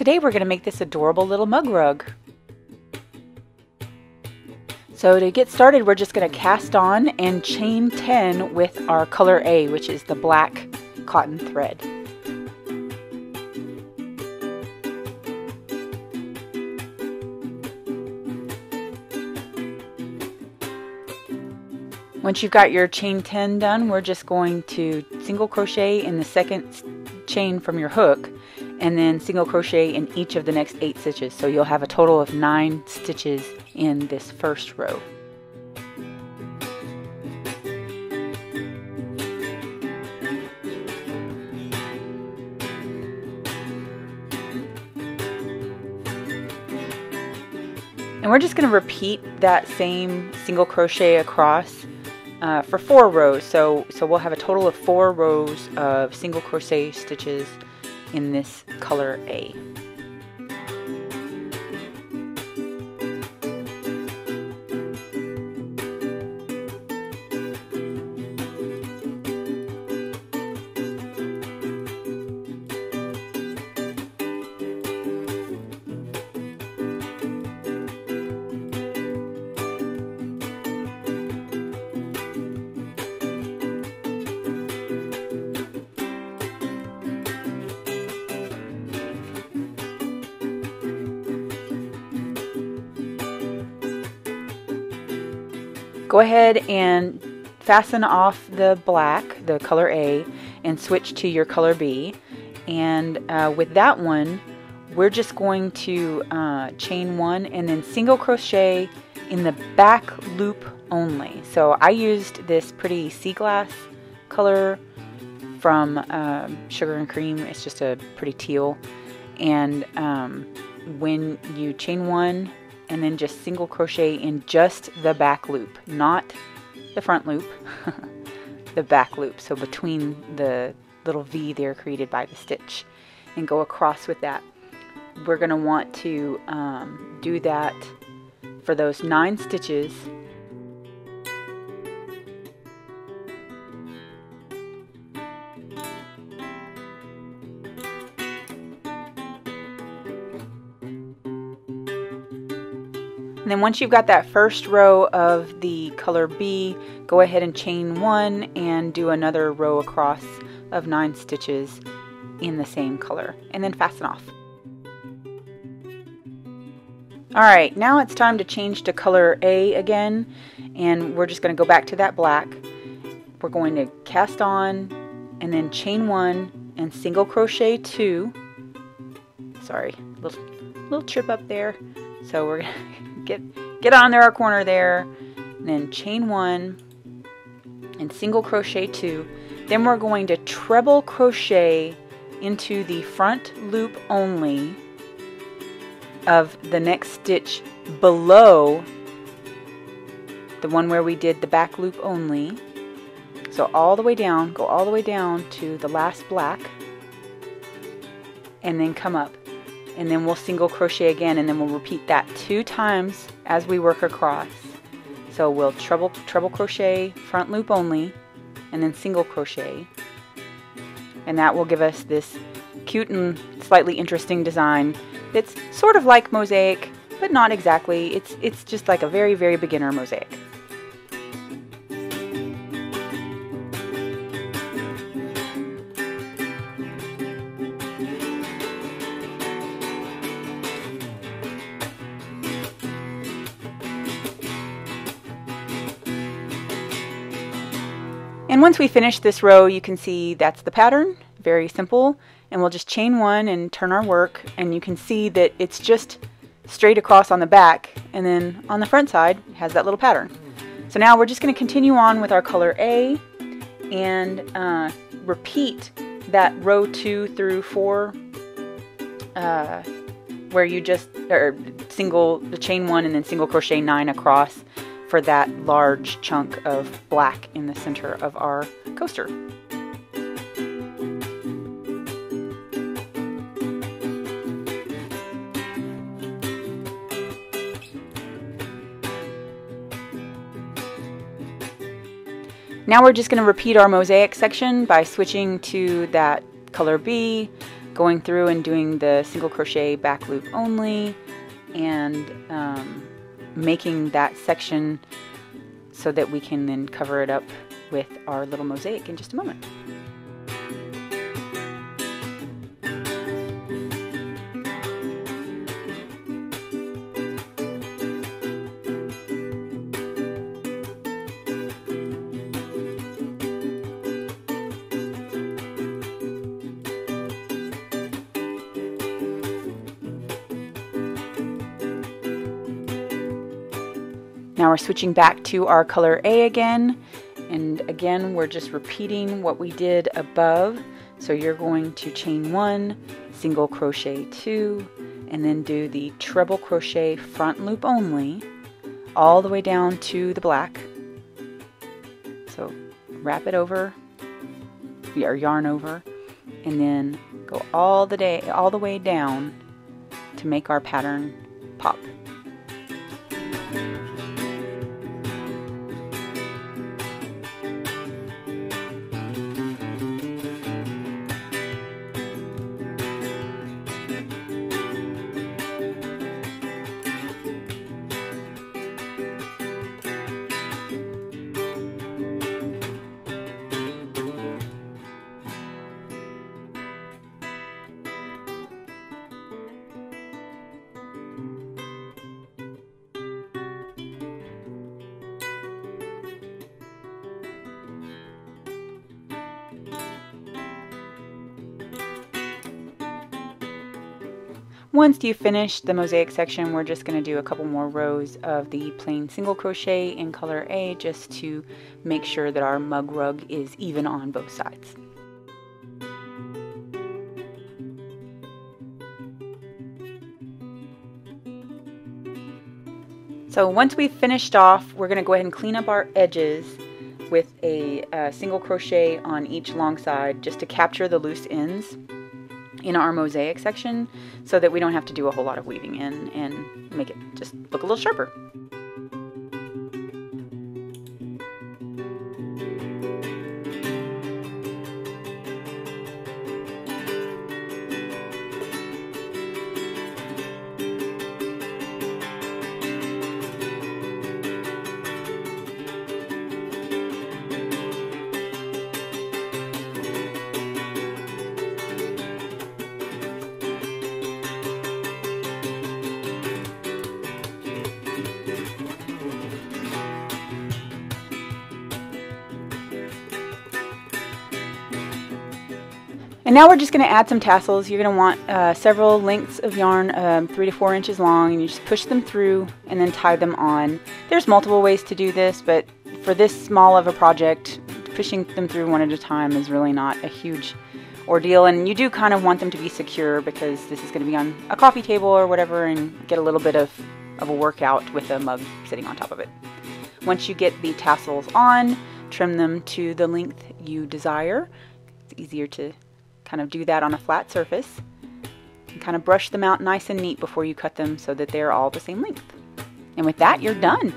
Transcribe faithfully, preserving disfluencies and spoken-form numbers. Today we're going to make this adorable little mug rug. So to get started, we're just going to cast on and chain ten with our color A, which is the black cotton thread. Once you've got your chain ten done, we're just going to single crochet in the second chain from your hook and then single crochet in each of the next eight stitches. So you'll have a total of nine stitches in this first row. And we're just going to repeat that same single crochet across Uh, for four rows, so so we'll have a total of four rows of single crochet stitches in this color A. Go ahead and fasten off the black, the color A, and switch to your color B. And uh, with that one, we're just going to uh, chain one and then single crochet in the back loop only. So I used this pretty sea glass color from uh, Sugar and Cream. It's just a pretty teal. And um, when you chain one, and then just single crochet in just the back loop, not the front loop, the back loop. So between the little V there created by the stitch, and go across with that. We're gonna want to um, do that for those nine stitches. And then once you've got that first row of the color B, go ahead and chain one and do another row across of nine stitches in the same color, and then fasten off. Alright, now it's time to change to color A again, and we're just going to go back to that black. We're going to cast on and then chain one and single crochet two. Sorry, little, little trip up there. So we're going to Get, get on there, our corner there, and then chain one and single crochet two. Then we're going to treble crochet into the front loop only of the next stitch below the one where we did the back loop only. So all the way down, go all the way down to the last black, and then come up. And then we'll single crochet again, and then we'll repeat that two times as we work across. So we'll treble, treble crochet, front loop only, and then single crochet. And that will give us this cute and slightly interesting design that's sort of like mosaic, but not exactly. It's, it's just like a very, very beginner mosaic. And once we finish this row, you can see that's the pattern, very simple, and we'll just chain one and turn our work, and you can see that it's just straight across on the back, and then on the front side it has that little pattern. So now we're just going to continue on with our color A and uh, repeat that row two through four uh, where you just or single the chain one and then single crochet nine across for that large chunk of black in the center of our coaster. Now we're just going to repeat our mosaic section by switching to that color B, going through and doing the single crochet back loop only, and um, making that section so that we can then cover it up with our little mosaic in just a moment. Now we're switching back to our color A again, and again we're just repeating what we did above. So you're going to chain one, single crochet two, and then do the treble crochet front loop only all the way down to the black. So wrap it over, or yarn over, and then go all the day all the way down to make our pattern pop. Once you finish the mosaic section, we're just going to do a couple more rows of the plain single crochet in color A just to make sure that our mug rug is even on both sides. So once we've finished off, we're going to go ahead and clean up our edges with a, a single crochet on each long side just to capture the loose ends in our mosaic section, so that we don't have to do a whole lot of weaving in and make it just look a little sharper. And now we're just going to add some tassels. You're going to want uh, several lengths of yarn, um, three to four inches long, and you just push them through and then tie them on. There's multiple ways to do this, but for this small of a project, pushing them through one at a time is really not a huge ordeal. And you do kind of want them to be secure, because this is going to be on a coffee table or whatever and get a little bit of, of a workout with a mug sitting on top of it. Once you get the tassels on, trim them to the length you desire. It's easier to kind of do that on a flat surface, and kind of brush them out nice and neat before you cut them so that they're all the same length. And with that, you're done.